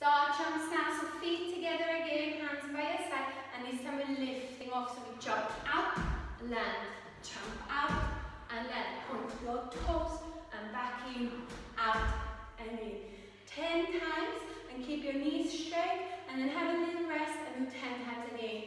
Start jumps now, so feet together again, hands by your side, and this time we're lifting off, so we jump out, land, jump out, and land, onto your toes, and back in, out, and in. 10 times, and keep your knees straight, and then have a little rest, and do 10 times again.